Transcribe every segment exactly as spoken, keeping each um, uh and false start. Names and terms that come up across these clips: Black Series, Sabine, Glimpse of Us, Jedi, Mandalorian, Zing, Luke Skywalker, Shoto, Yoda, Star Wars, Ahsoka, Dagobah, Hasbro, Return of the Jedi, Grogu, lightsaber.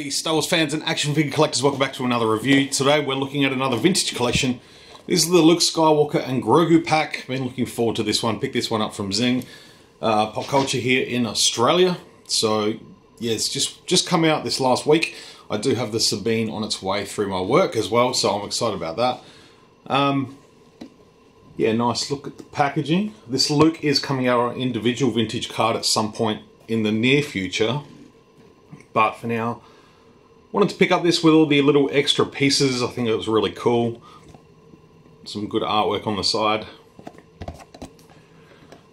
Hey Star Wars fans and action figure collectors, welcome back to another review. Today we're looking at another vintage collection. This is the Luke Skywalker and Grogu pack. Been looking forward to this one. Picked this one up from Zing. Uh, pop culture here in Australia. So yeah, it's just, just come out this last week. I do have the Sabine on its way through my work as well, so I'm excited about that. Um, yeah, nice look at the packaging. This Luke is coming out on an individual vintage card at some point in the near future. But for now, wanted to pick up this with all the little extra pieces. I think it was really cool. Some good artwork on the side.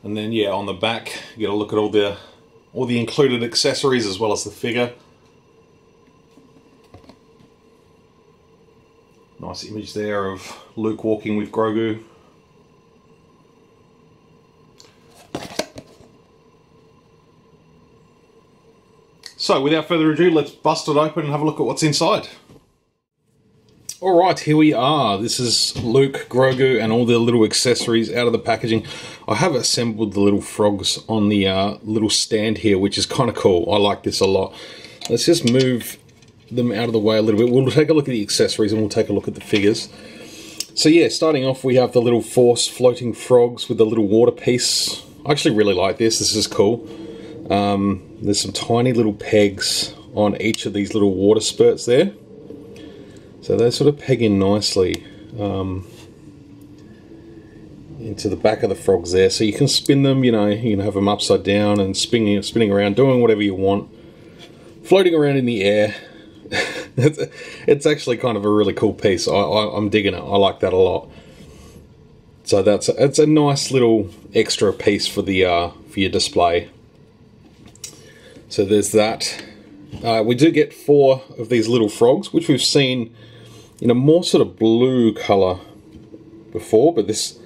And then yeah, on the back, you get a look at all the all the included accessories as well as the figure. Nice image there of Luke walking with Grogu. So without further ado, let's bust it open and have a look at what's inside. Alright, here we are. This is Luke, Grogu and all the little accessories out of the packaging. I have assembled the little frogs on the uh, little stand here, which is kind of cool. I like this a lot. Let's just move them out of the way a little bit. We'll take a look at the accessories and we'll take a look at the figures. So yeah, starting off we have the little Force floating frogs with the little water piece. I actually really like this. This is cool. Um, there's some tiny little pegs on each of these little water spurts there, so they sort of peg in nicely um, into the back of the frogs there, so you can spin them. You know, you can have them upside down and spinning, spinning around, doing whatever you want, floating around in the air. it's, it's actually kind of a really cool piece. I, I, I'm digging it. I like that a lot. So that's a, it's a nice little extra piece for the uh, for your display. So there's that. Uh, we do get four of these little frogs, which we've seen in a more sort of blue colour before, but this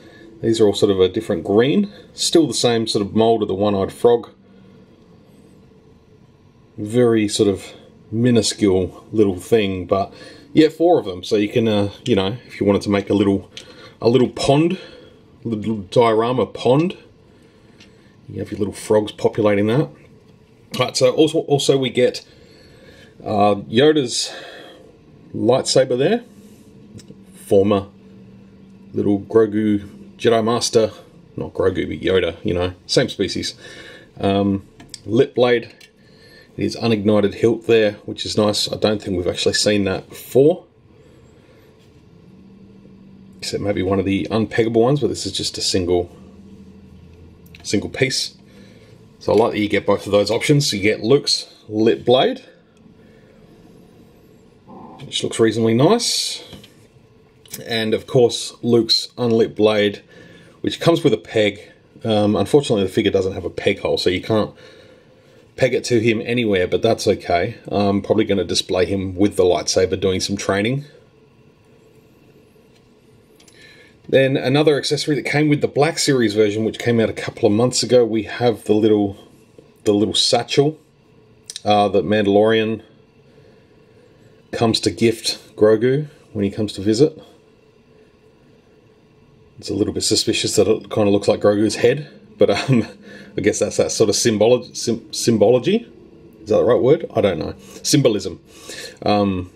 these are all sort of a different green. Still the same sort of mould of the one-eyed frog. Very sort of minuscule little thing, but yeah, four of them. So you can, uh, you know, if you wanted to make a little, a little pond, a little diorama pond, you have your little frogs populating that. Right, so also, also we get uh, Yoda's lightsaber there, former little Grogu Jedi Master, not Grogu but Yoda, you know, same species. Um, lip blade, it is unignited hilt there, which is nice. I don't think we've actually seen that before, except maybe one of the unpeggable ones, but this is just a single, single piece. So I like that you get both of those options. You get Luke's lip blade, which looks reasonably nice. And of course, Luke's unlit blade, which comes with a peg. Um, unfortunately, the figure doesn't have a peg hole, so you can't peg it to him anywhere, but that's okay. I'm probably going to display him with the lightsaber doing some training. Then another accessory that came with the Black Series version, which came out a couple of months ago, we have the little the little satchel uh, that Mandalorian comes to gift Grogu when he comes to visit. It's a little bit suspicious that it kind of looks like Grogu's head, but um, I guess that's that sort of symbolo sim symbology. Is that the right word? I don't know. Symbolism. Um,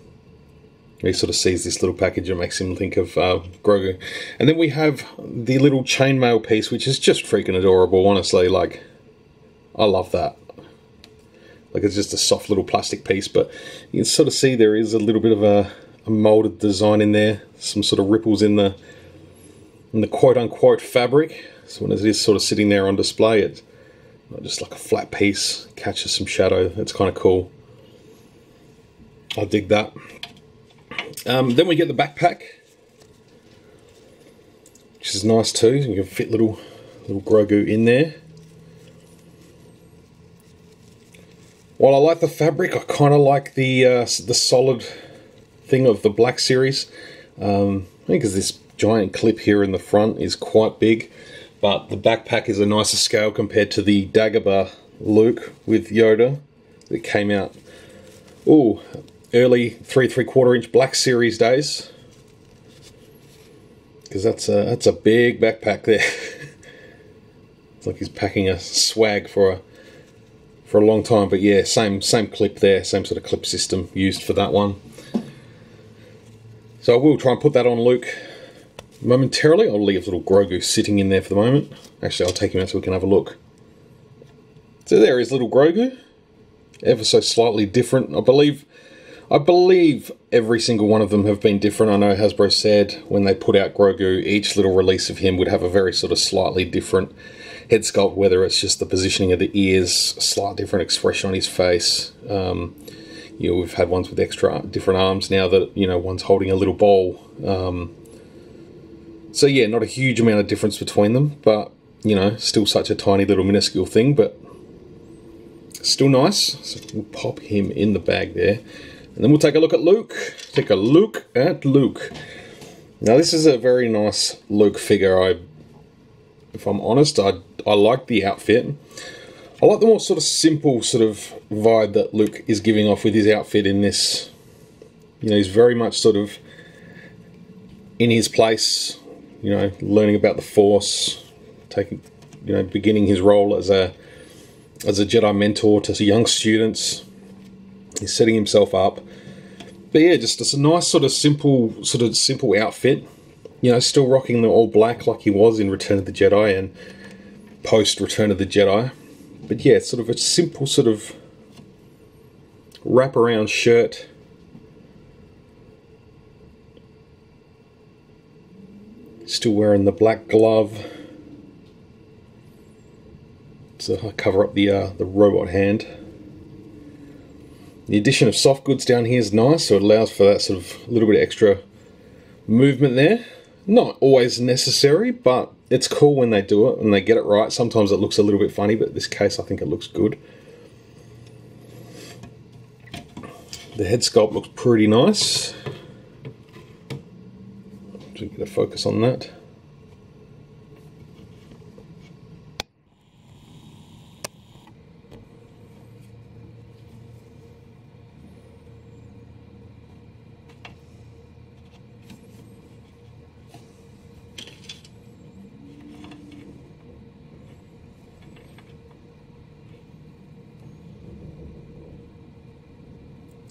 He sort of sees this little package and makes him think of uh, Grogu. And then we have the little chainmail piece, which is just freaking adorable, honestly. Like, I love that. Like, it's just a soft little plastic piece, but you can sort of see there is a little bit of a, a molded design in there. Some sort of ripples in the, in the quote-unquote fabric. So when it is sort of sitting there on display, it's not just like a flat piece. Catches some shadow. That's kind of cool. I dig that. Um, then we get the backpack, which is nice too. You can fit little little Grogu in there. While I like the fabric, I kind of like the uh, the solid thing of the Black Series. Um, I think because this giant clip here in the front is quite big, but the backpack is a nicer scale compared to the Dagobah Luke with Yoda that came out. Ooh. Early three three quarter inch Black Series days, because that's a that's a big backpack there. It's like he's packing a swag for a for a long time. But yeah, same same clip there, same sort of clip system used for that one. So I will try and put that on Luke momentarily. I'll leave little Grogu sitting in there for the moment. Actually, I'll take him out so we can have a look. So there is little Grogu, ever so slightly different. I believe, I believe every single one of them have been different. I know Hasbro said when they put out Grogu, each little release of him would have a very sort of slightly different head sculpt, whether it's just the positioning of the ears, slight different expression on his face. Um, you know, we've had ones with extra different arms now that, you know, one's holding a little bowl. Um, so yeah, not a huge amount of difference between them, but, you know, still such a tiny little minuscule thing, but still nice. So we'll pop him in the bag there. And then we'll take a look at Luke. Take a look at Luke. Now this is a very nice Luke figure. I, if I'm honest, I, I like the outfit. I like the more sort of simple sort of vibe that Luke is giving off with his outfit in this. You know, he's very much sort of in his place, you know, learning about the Force, taking, you know, beginning his role as a as a Jedi mentor to young students. He's setting himself up. But yeah, just it's a nice sort of simple sort of simple outfit. You know, still rocking the all black like he was in Return of the Jedi and post Return of the Jedi. But yeah, it's sort of a simple sort of wraparound shirt. Still wearing the black glove to cover up the uh, the robot hand. The addition of soft goods down here is nice, so it allows for that sort of little bit of extra movement there. Not always necessary, but it's cool when they do it, and they get it right. Sometimes it looks a little bit funny, but in this case I think it looks good. The head sculpt looks pretty nice. Just get a focus on that.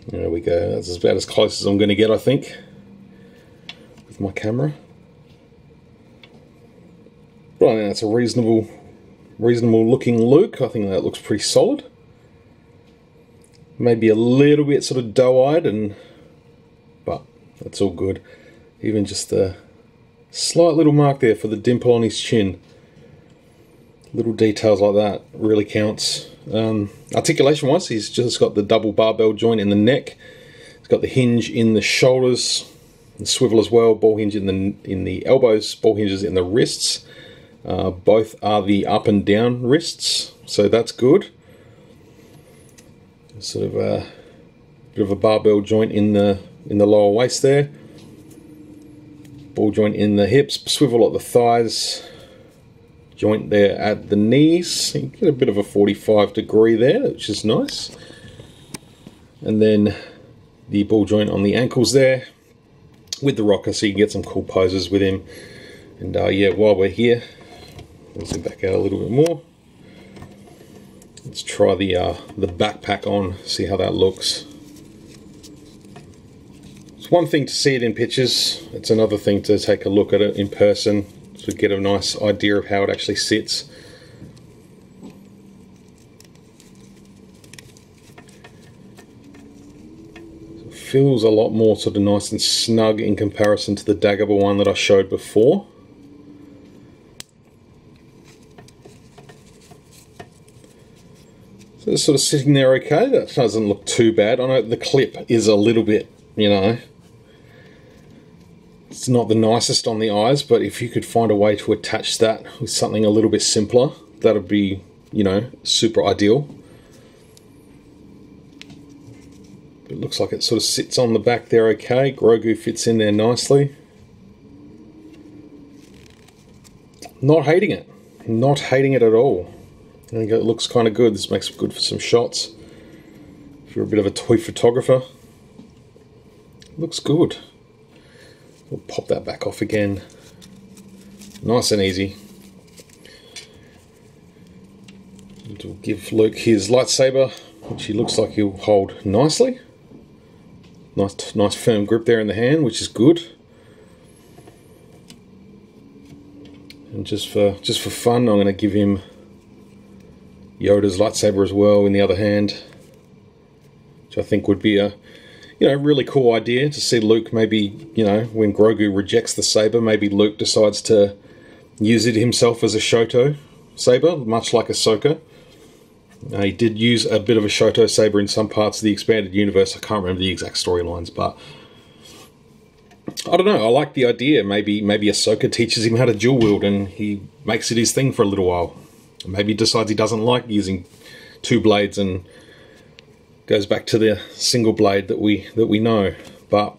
There we go, that's about as close as I'm going to get, I think, with my camera. But I think that's a reasonable, reasonable looking Luke. I think that looks pretty solid. Maybe a little bit sort of doe-eyed, and but that's all good. Even just the slight little mark there for the dimple on his chin. Little details like that really counts. Um, Articulation-wise, he's just got the double barbell joint in the neck. He's got the hinge in the shoulders, the swivel as well. Ball hinge in the in the elbows. Ball hinges in the wrists. Uh, both are the up and down wrists, so that's good. Sort of a bit of a barbell joint in the in the lower waist there. Ball joint in the hips. Swivel at the thighs. Joint there at the knees. You get a bit of a forty-five degree there, which is nice. And then the ball joint on the ankles there with the rocker, so you can get some cool poses with him. And uh, yeah, while we're here, let's back out a little bit more. Let's try the uh, the backpack on, see how that looks. It's one thing to see it in pictures, it's another thing to take a look at it in person. So we get a nice idea of how it actually sits. So it feels a lot more sort of nice and snug in comparison to the Dagobah one that I showed before. So it's sort of sitting there okay, that doesn't look too bad. I know the clip is a little bit, you know, it's not the nicest on the eyes, but if you could find a way to attach that with something a little bit simpler, that would be, you know, super ideal. It looks like it sort of sits on the back there okay. Grogu fits in there nicely. Not hating it. Not hating it at all. I think it looks kind of good. This makes it good for some shots. If you're a bit of a toy photographer, it looks good. We'll pop that back off again. Nice and easy. It will give Luke his lightsaber, which he looks like he'll hold nicely. Nice, nice firm grip there in the hand, which is good. And just for just for fun, I'm going to give him Yoda's lightsaber as well in the other hand, which I think would be a, you know, really cool idea to see Luke maybe, you know, when Grogu rejects the saber, maybe Luke decides to use it himself as a Shoto saber, much like Ahsoka. Uh, he did use a bit of a Shoto saber in some parts of the expanded universe. I can't remember the exact storylines, but I don't know. I like the idea. Maybe maybe Ahsoka teaches him how to dual wield, and he makes it his thing for a little while. Maybe he decides he doesn't like using two blades and goes back to the single blade that we that we know. But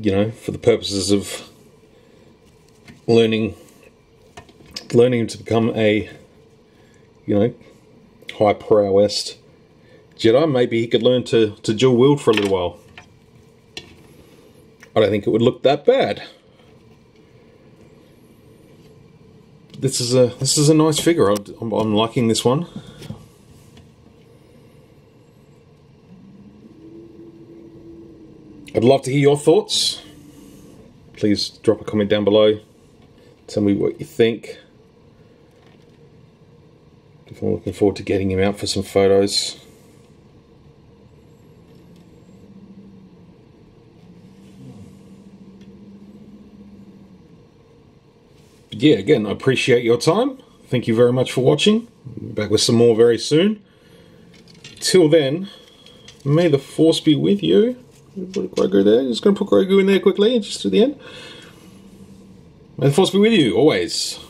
you know, for the purposes of learning, learning to become a, you know, high prowess Jedi, maybe he could learn to, to dual wield for a little while. I don't think it would look that bad. This is a this is a nice figure. I'm, I'm liking this one. I'd love to hear your thoughts. Please drop a comment down below. Tell me what you think. I'm looking forward to getting him out for some photos. But yeah, again, I appreciate your time. Thank you very much for watching. We'll be back with some more very soon. Till then, may the force be with you. Put Grogu there. Just going to put Grogu in there quickly, just to the end. May the force be with you, always.